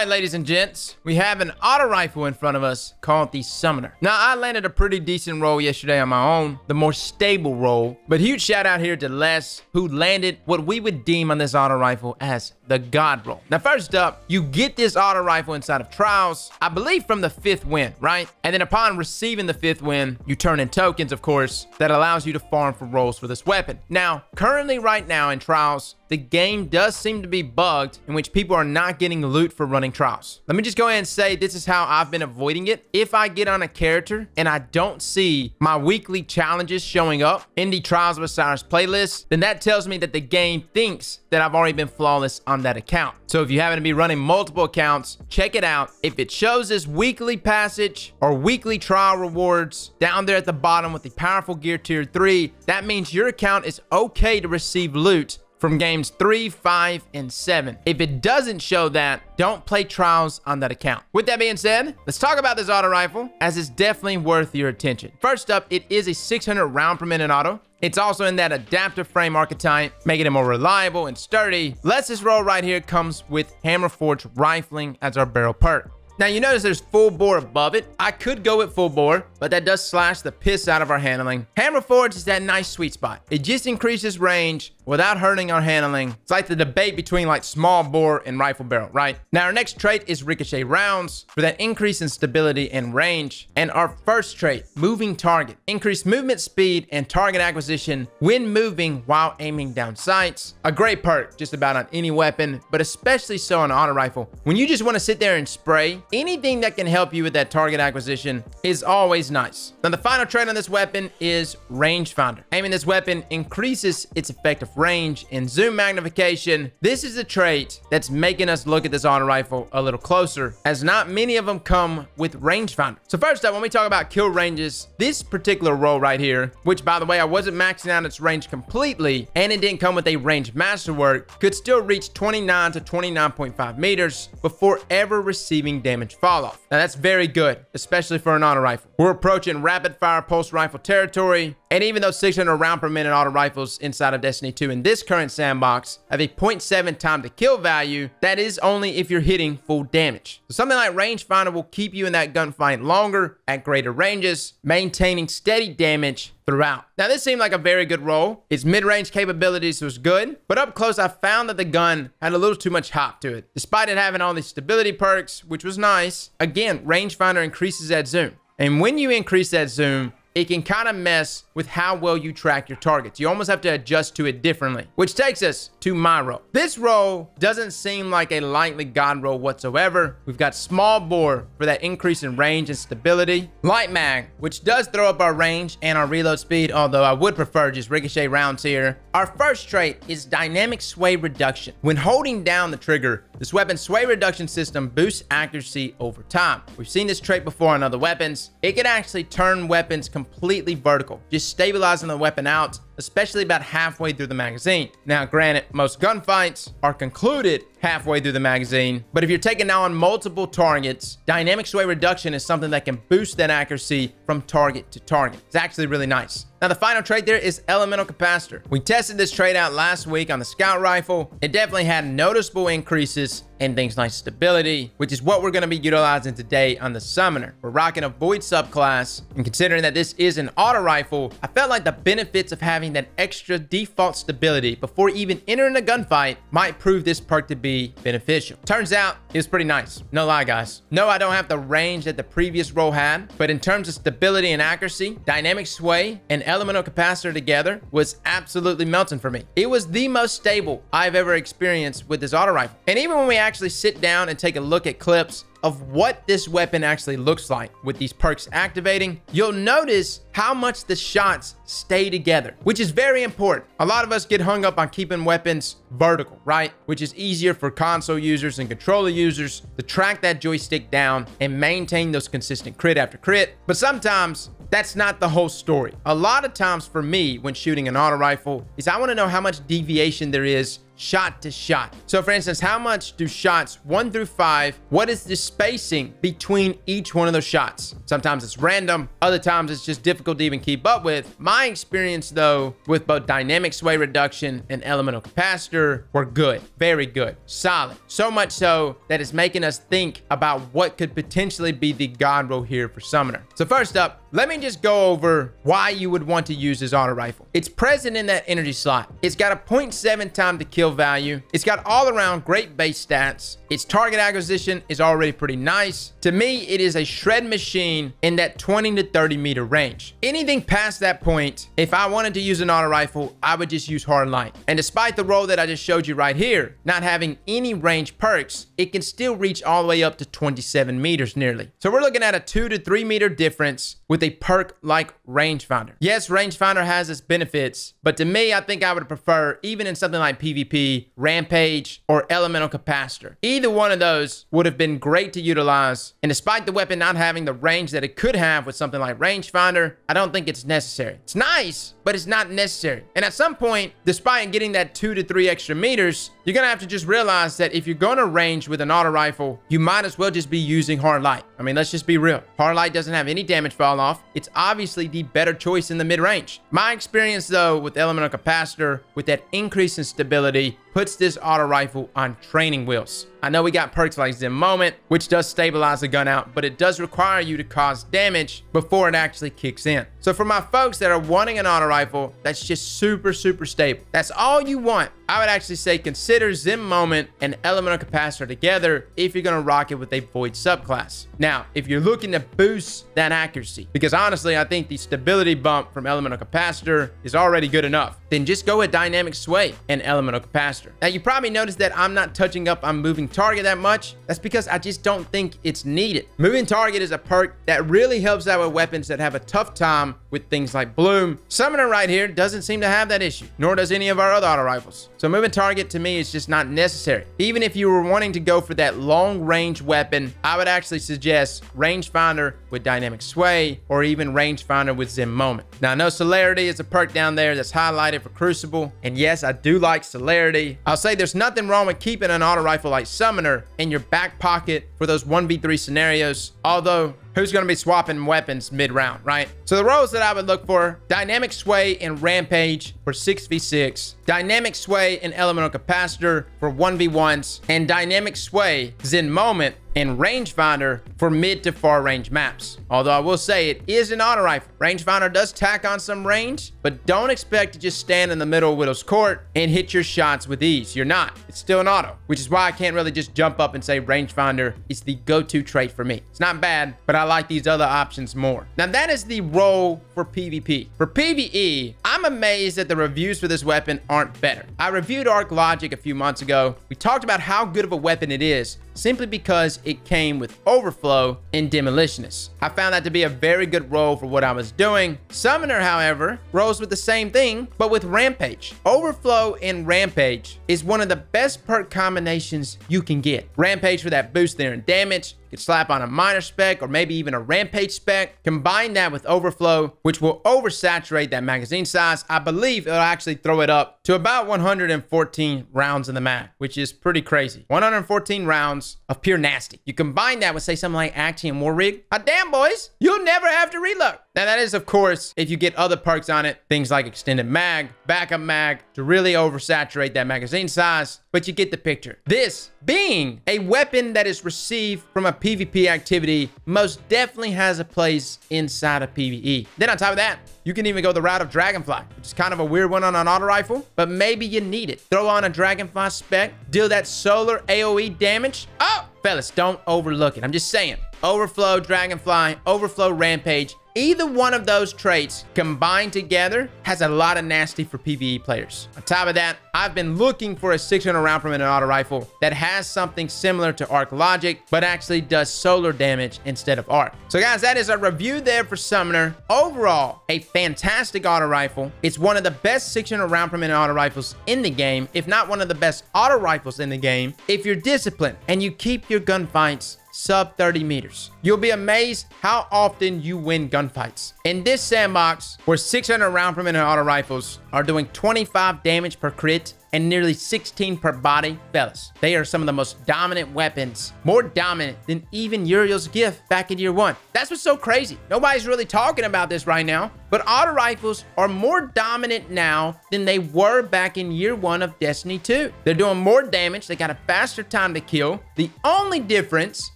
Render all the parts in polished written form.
All right, ladies and gents, we have an auto rifle in front of us called the Summoner. Now, I landed a pretty decent roll yesterday on my own, the more stable roll, but huge shout out here to Les, who landed what we would deem on this auto rifle as the God roll. Now, first up, you get this auto rifle inside of Trials, I believe from the 5th win, right? And then upon receiving the 5th win, you turn in tokens, of course, that allows you to farm for rolls for this weapon. Now, currently right now in Trials, the game does seem to be bugged in which people are not getting loot for running Trials. Let me just go ahead and say this is how I've been avoiding it. If I get on a character and I don't see my weekly challenges showing up in the Trials of Osiris playlist, then that tells me that the game thinks that I've already been flawless on that account. So if you happen to be running multiple accounts, check it out. If it shows this weekly passage or weekly trial rewards down there at the bottom with the powerful gear tier 3, that means your account is okay to receive loot from games 3, 5, and 7. If it doesn't show that, don't play Trials on that account. With that being said, let's talk about this auto rifle, as it's definitely worth your attention. First up, it is a 600 round per minute auto. It's also in that adaptive frame archetype, making it more reliable and sturdy. Let's roll right here comes with Hammer Forge rifling as our barrel perk. Now, you notice there's full bore above it. I could go with full bore, but that does slash the piss out of our handling. Hammer Forge is that nice sweet spot. It just increases range without hurting our handling. It's like the debate between like small bore and rifle barrel, right? Now, our next trait is ricochet rounds for that increase in stability and range. And our first trait, moving target, increased movement speed and target acquisition when moving while aiming down sights. A great perk just about on any weapon, but especially so on an auto rifle. When you just want to sit there and spray, anything that can help you with that target acquisition is always nice. Now, the final trait on this weapon is rangefinder. Aiming this weapon increases its effective range and zoom magnification. This is the trait that's making us look at this auto rifle a little closer, as not many of them come with rangefinder. So first up, when we talk about kill ranges, this particular roll right here, which by the way, I wasn't maxing out its range completely, and it didn't come with a range masterwork, could still reach 29 to 29.5 meters before ever receiving damage fall off. Now, that's very good, especially for an auto rifle. We're approaching rapid fire pulse rifle territory, and even though 600 round per minute auto rifles inside of Destiny 2 in this current sandbox have a 0.7 time to kill value, that is only if you're hitting full damage. So something like rangefinder will keep you in that gunfight longer at greater ranges, maintaining steady damage throughout. Now, this seemed like a very good roll. Its mid-range capabilities was good, but up close I found that the gun had a little too much hop to it. Despite it having all these stability perks, which was nice, again, rangefinder increases that zoom. And when you increase that zoom, it can kind of mess with how well you track your targets. You almost have to adjust to it differently, which takes us to my roll. This roll doesn't seem like a lightly god roll whatsoever. We've got small bore for that increase in range and stability. Light mag, which does throw up our range and our reload speed, although I would prefer just ricochet rounds here. Our first trait is dynamic sway reduction. When holding down the trigger, this weapon's sway reduction system boosts accuracy over time. We've seen this trait before on other weapons. It can actually turn weapons completely vertical, just stabilizing the weapon out, especially about halfway through the magazine. Now, granted, most gunfights are concluded halfway through the magazine, but if you're taking on multiple targets, dynamic sway reduction is something that can boost that accuracy from target to target. It's actually really nice. Now, the final trait there is elemental capacitor. We tested this trait out last week on the scout rifle. It definitely had noticeable increases in things like stability, which is what we're going to be utilizing today on the Summoner. We're rocking a Void subclass, and considering that this is an auto rifle, I felt like the benefits of having that extra default stability before even entering a gunfight might prove this perk to be beneficial. Turns out it was pretty nice. No lie, guys. No, I don't have the range that the previous roll had, but in terms of stability and accuracy, dynamic sway and elemental capacitor together was absolutely melting for me. It was the most stable I've ever experienced with this auto rifle. And even when we actually sit down and take a look at clips of what this weapon actually looks like with these perks activating, you'll notice how much the shots stay together, which is very important. A lot of us get hung up on keeping weapons vertical, right? Which is easier for console users and controller users to track that joystick down and maintain those consistent crit after crit. But sometimes that's not the whole story. A lot of times for me when shooting an auto rifle is I want to know how much deviation there is shot to shot. So for instance, how much do shots 1 through 5, what is the spacing between each one of those shots? Sometimes it's random, other times it's just difficult to even keep up with. My experience though, with both dynamic sway reduction and elemental capacitor, were good, very good, solid. So much so that it's making us think about what could potentially be the god roll here for Summoner. So first up, let me just go over why you would want to use this auto rifle. It's present in that energy slot. It's got a 0.7 time to kill value. It's got all around great base stats. Its target acquisition is already pretty nice. To me, it is a shred machine in that 20 to 30 meter range. Anything past that point, if I wanted to use an auto rifle, I would just use Hardlight. And despite the roll that I just showed you right here, not having any range perks, it can still reach all the way up to 27 meters nearly. So we're looking at a 2 to 3 meter difference with a perk like rangefinder. Yes, rangefinder has its benefits, but to me, I think I would prefer, even in something like PvP, Rampage or elemental capacitor. Either one of those would have been great to utilize. And despite the weapon not having the range that it could have with something like rangefinder, I don't think it's necessary. It's nice, but it's not necessary. And at some point, despite getting that 2 to 3 extra meters, you're gonna have to just realize that if you're gonna range with an auto rifle, you might as well just be using Hardlight. I mean, let's just be real. Hardlight doesn't have any damage fall off. It's obviously the better choice in the mid range. My experience though with elemental capacitor, with that increase in stability, puts this auto rifle on training wheels. I know we got perks like Zen Moment, which does stabilize the gun out, but it does require you to cause damage before it actually kicks in. So for my folks that are wanting an auto rifle that's just super, super stable, that's all you want, I would actually say consider Zen Moment and elemental capacitor together if you're gonna rock it with a Void subclass. Now, if you're looking to boost that accuracy, because honestly, I think the stability bump from elemental capacitor is already good enough, then just go with dynamic sway and elemental capacitor. Now, you probably noticed that I'm not touching up on moving target that much. That's because I just don't think it's needed. Moving target is a perk that really helps out with weapons that have a tough time with things like Bloom. Summoner right here doesn't seem to have that issue, nor does any of our other auto rifles. So moving target to me is just not necessary. Even if you were wanting to go for that long range weapon, I would actually suggest rangefinder with dynamic sway or even rangefinder with Zen Moment. Now I know Celerity is a perk down there that's highlighted for Crucible. And yes, I do like Celerity. I'll say there's nothing wrong with keeping an auto rifle like Summoner in your back pocket for those 1v3 scenarios, although who's going to be swapping weapons mid-round, right? So the roles that I would look for, dynamic sway and rampage for 6v6, dynamic sway and elemental capacitor for 1v1s, and dynamic sway, Zen Moment, and rangefinder for mid to far range maps. Although I will say it is an auto rifle. Rangefinder does tack on some range, but don't expect to just stand in the middle of Widow's Court and hit your shots with ease. You're not. It's still an auto, which is why I can't really just jump up and say rangefinder is the go-to trait for me. It's not bad, but I like these other options more. Now that is the role for PvP. For PvE, I'm amazed that the reviews for this weapon aren't better. I reviewed Arc Logic a few months ago. We talked about how good of a weapon it is, simply because it came with Overflow and Demolitionist. I found that to be a very good role for what I was doing. Summoner, however, rolls with the same thing, but with Rampage. Overflow and Rampage is one of the best perk combinations you can get. Rampage for that boost there in damage, could slap on a minor spec or maybe even a rampage spec. Combine that with Overflow, which will oversaturate that magazine size. I believe it'll actually throw it up to about 114 rounds in the mag, which is pretty crazy. 114 rounds of pure nasty. You combine that with, say, something like Actium War Rig. Ah, damn, boys, you'll never have to reload. Now that is, of course, if you get other perks on it, things like Extended Mag, Backup Mag, to really oversaturate that magazine size, but you get the picture. This being a weapon that is received from a PvP activity most definitely has a place inside of PvE. Then on top of that, you can even go the route of Dragonfly, which is kind of a weird one on an auto rifle, but maybe you need it. Throw on a Dragonfly spec, deal that solar AoE damage. Oh, fellas, don't overlook it. I'm just saying. Overflow Dragonfly, Overflow Rampage, either one of those traits combined together has a lot of nasty for PvE players. On top of that, I've been looking for a 600 round per minute auto rifle that has something similar to Arc Logic, but actually does solar damage instead of arc. So guys, that is our review there for Summoner. Overall, a fantastic auto rifle. It's one of the best 600 round per minute auto rifles in the game, if not one of the best auto rifles in the game, if you're disciplined and you keep your gunfights sub 30 meters. You'll be amazed how often you win gunfights. In this sandbox, where 600 round per minute auto rifles are doing 25 damage per crit, and nearly 16 per body. Fellas, they are some of the most dominant weapons, more dominant than even Uriel's Gift back in year one. That's what's so crazy. Nobody's really talking about this right now, but auto rifles are more dominant now than they were back in year one of Destiny 2. They're doing more damage. They got a faster time to kill. The only difference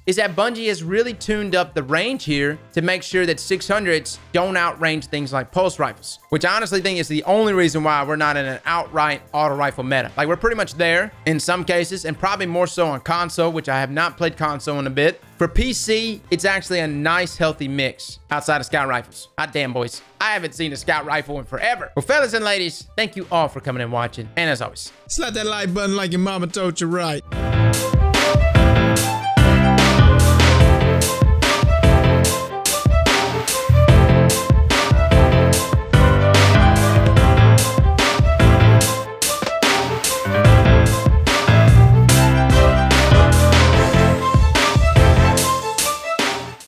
is that Bungie has really tuned up the range here to make sure that 600s don't outrange things like pulse rifles, which I honestly think is the only reason why we're not in an outright auto rifle meta. Like, we're pretty much there in some cases, and probably more so on console, which I have not played console in a bit. For PC, it's actually a nice healthy mix outside of scout rifles. God damn, boys, I haven't seen a scout rifle in forever. Well, fellas and ladies, thank you all for coming and watching, and as always, slap that like button like your mama told you right.